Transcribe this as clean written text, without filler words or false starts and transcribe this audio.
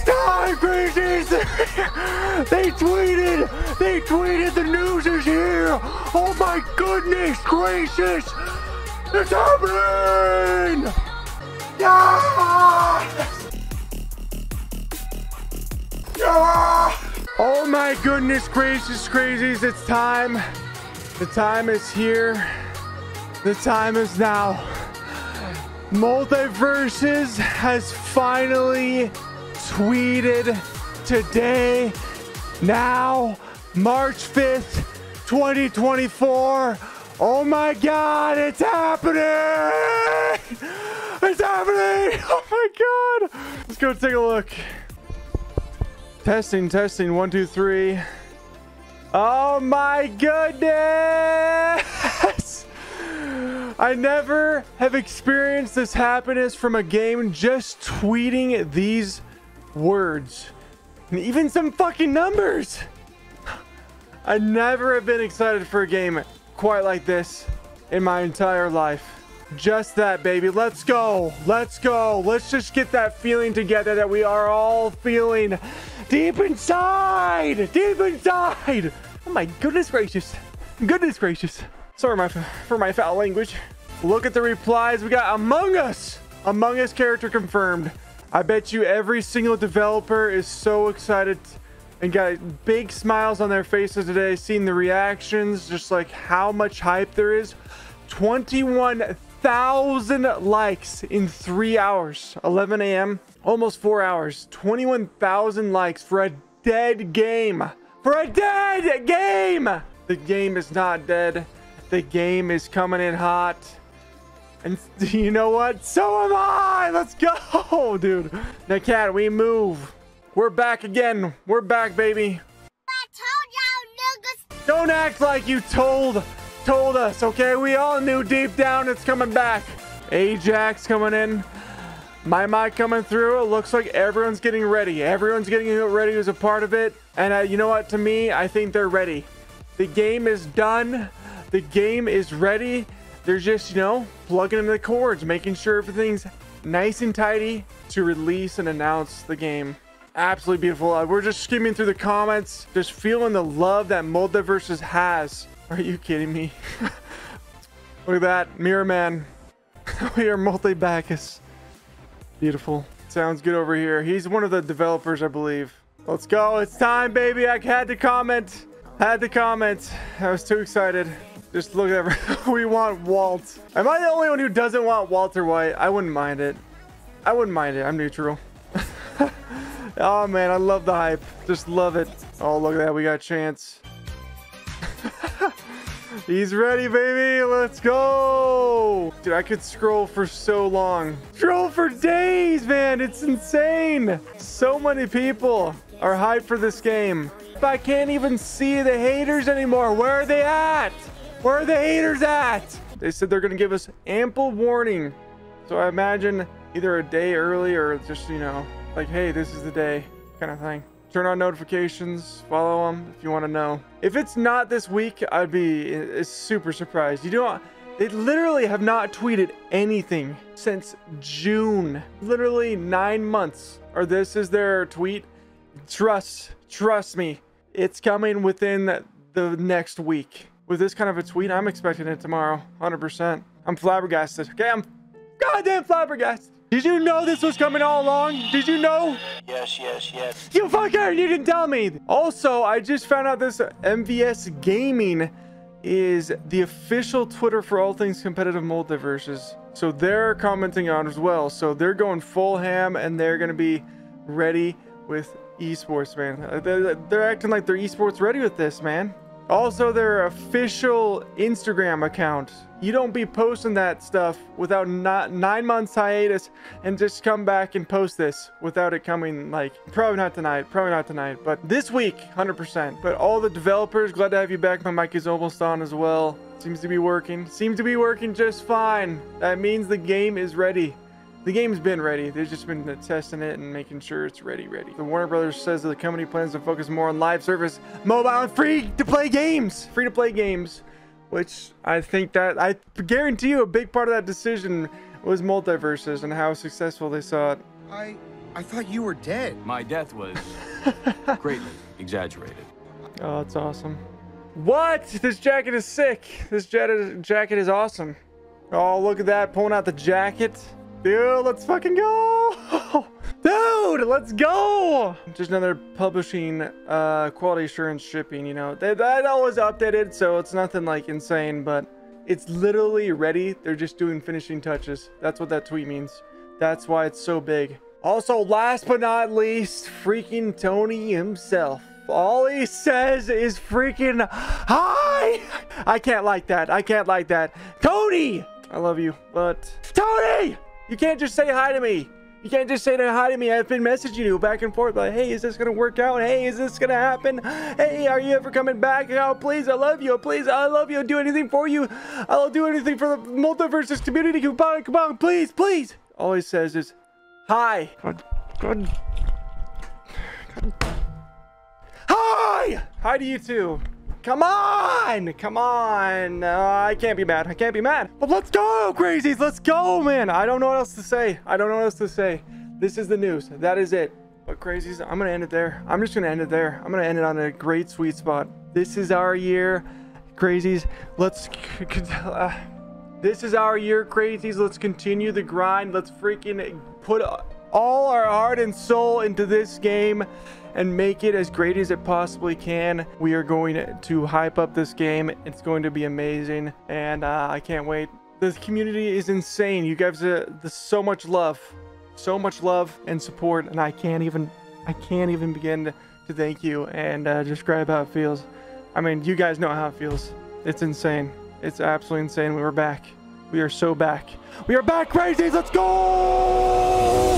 It's time, crazies! They tweeted, the news is here! Oh my goodness gracious! It's happening! Yes! Yes! Oh my goodness gracious, crazies, it's time. The time is here. The time is now. MultiVersus has finally tweeted today, now March 5th, 2024. Oh my God, it's happening! It's happening! Oh my God! Let's go take a look. Testing, testing, 1, 2, 3. Oh my goodness! I never have experienced this happiness from a game just tweeting these words. And even some fucking numbers. I never have been excited for a game quite like this in my entire life. Just that, baby. Let's go. Let's go. Let's just get that feeling together that we are all feeling deep inside. Deep inside. Oh my goodness gracious. Goodness gracious. Sorry for my foul language. Look at the replies. We got Among Us. Among Us character confirmed. I bet you every single developer is so excited and got big smiles on their faces today, seeing the reactions, just like how much hype there is. 21,000 likes in 3 hours, 11 a.m., almost 4 hours. 21,000 likes for a dead game. For a dead game! The game is not dead. The game is coming in hot. And you know what? So am I! Let's go, dude. Now, Cat, we move. We're back again. We're back, baby. I told y'all niggas. Don't act like you told us, okay? We all knew deep down it's coming back. Ajax coming in. My coming through. It looks like everyone's getting ready. Everyone's getting ready who's a part of it. And you know what? To me, I think they're ready. The game is done. The game is ready. They're just, you know, plugging in the cords, making sure everything's nice and tidy to release and announce the game. Absolutely beautiful. We're just skimming through the comments, just feeling the love that MultiVersus has. Are you kidding me? Look at that, Mirror Man. We are Multi-Bacchus. Beautiful. Sounds good over here. He's one of the developers, I believe. Let's go. It's time, baby. I had to comment. Had to comment. I was too excited. Just look at we want Walt. Am I the only one who doesn't want Walter White? I wouldn't mind it. I wouldn't mind it. I'm neutral. Oh man, I love the hype. Just love it. Oh, look at that. We got Chance. He's ready, baby. Let's go. Dude, I could scroll for so long. Scroll for days, man. It's insane. So many people are hyped for this game. I can't even see the haters anymore. Where are they at? Where are the haters at? They said they're going to give us ample warning. So I imagine either a day early or just, you know, like, hey, this is the day kind of thing. Turn on notifications, follow them if you want to know. If it's not this week, I'd be super surprised. You don't, they literally have not tweeted anything since June. Literally 9 months. Or this is their tweet. Trust me. It's coming within the next week. With this kind of a tweet, I'm expecting it tomorrow, 100%. I'm flabbergasted, okay? I'm goddamn flabbergasted. Did you know this was coming all along? Did you know? Yes, yes, yes. You fucker, you didn't tell me. Also, I just found out this MVS Gaming is the official Twitter for all things competitive MultiVersus. So they're commenting on as well. So they're going full ham and they're gonna be ready with esports, man. They're acting like they're esports ready with this, man. Also, their official Instagram account. You don't be posting that stuff without not 9 months hiatus and just come back and post this without it coming like, probably not tonight, but this week, 100%. But all the developers, glad to have you back. My mic is almost on as well. Seems to be working just fine. That means the game is ready. The game's been ready. They've just been testing it and making sure it's ready. The Warner Brothers says that the company plans to focus more on live service, mobile, and free to play games, which I think that I guarantee you a big part of that decision was MultiVersus and how successful they saw it. I I thought you were dead. My death was greatly exaggerated. Oh, that's awesome. What? This jacket is sick. This jacket is awesome. Oh, look at that. Pulling out the jacket. Dude, let's fucking go. Dude, let's go. Just another publishing, quality assurance shipping, you know. That always updated, so it's nothing like insane, but it's literally ready. They're just doing finishing touches. That's what that tweet means. That's why it's so big. Also, last but not least, freaking Tony himself. All he says is freaking hi. I can't like that. I can't like that. Tony, I love you, but Tony, you can't just say hi to me. You can't just say hi to me. I've been messaging you back and forth like, hey, is this gonna work out? Hey, is this gonna happen? Hey, are you ever coming back? Oh, please, I love you. Please, I love you. I'll do anything for you. I'll do anything for the MultiVersus community. Come on, come on, please, please. All he says is hi. God. Hi! Hi to you too. Come on! Come on! I can't be mad. I can't be mad. But let's go, crazies! Let's go, man! I don't know what else to say. I don't know what else to say. This is the news. That is it. But crazies, I'm gonna end it there. I'm just gonna end it there. I'm gonna end it on a great sweet spot. This is our year, crazies. Let's... this is our year, crazies. Let's continue the grind. Let's freaking put all our heart and soul into this game and make it as great as it possibly can. We are going to hype up this game. It's going to be amazing, and I can't wait. This community is insane. You guys there's so much love and support, and I can't even begin to thank you and describe how it feels. I mean, you guys know how it feels. It's insane. It's absolutely insane. We're back. We are so back. We are back, crazies. Let's go!